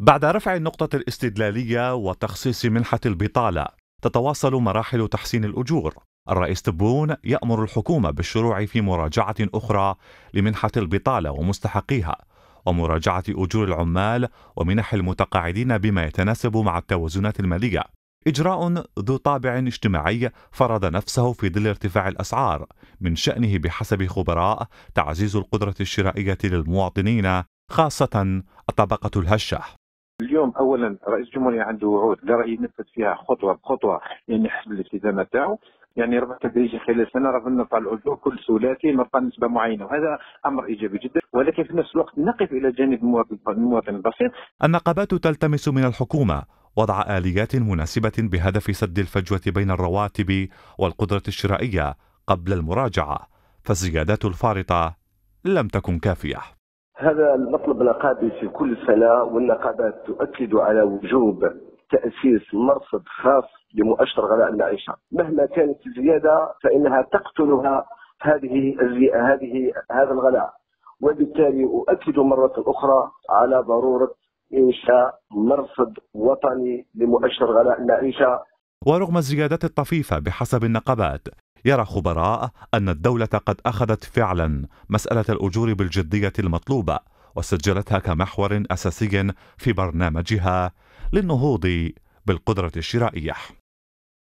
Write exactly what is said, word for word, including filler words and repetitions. بعد رفع النقطة الاستدلالية وتخصيص منحة البطالة تتواصل مراحل تحسين الأجور. الرئيس تبون يأمر الحكومة بالشروع في مراجعة أخرى لمنحة البطالة ومستحقيها ومراجعة أجور العمال ومنح المتقاعدين بما يتناسب مع التوازنات المالية، إجراء ذو طابع اجتماعي فرض نفسه في ظل ارتفاع الأسعار، من شأنه بحسب خبراء تعزيز القدرة الشرائية للمواطنين خاصة الطبقة الهشة. اليوم أولا رئيس الجمهورية عنده وعود لا رأي ينفذ فيها خطوة بخطوة، يعني حسب الالتزامات تاعو، يعني ربما تدريجي خلال سنة ربما نرفع الأجور كل سولاتي نرفع نسبة معينة، وهذا أمر إيجابي جدا، ولكن في نفس الوقت نقف إلى جانب المواطن البسيط. النقابات تلتمس من الحكومة وضع آليات مناسبة بهدف سد الفجوة بين الرواتب والقدرة الشرائية قبل المراجعة، فالزيادات الفارطة لم تكن كافية. هذا المطلب نقابي في كل سنة، والنقابات تؤكد على وجوب تأسيس مرصد خاص لمؤشر غلاء المعيشة، مهما كانت الزيادة فإنها تقتلها هذه هذه هذا الغلاء، وبالتالي أؤكد مرة أخرى على ضرورة إنشاء مرصد وطني لمؤشر غلاء المعيشة. ورغم الزيادات الطفيفة بحسب النقابات، يرى خبراء أن الدولة قد أخذت فعلا مسألة الأجور بالجدية المطلوبة وسجلتها كمحور أساسي في برنامجها للنهوض بالقدرة الشرائية.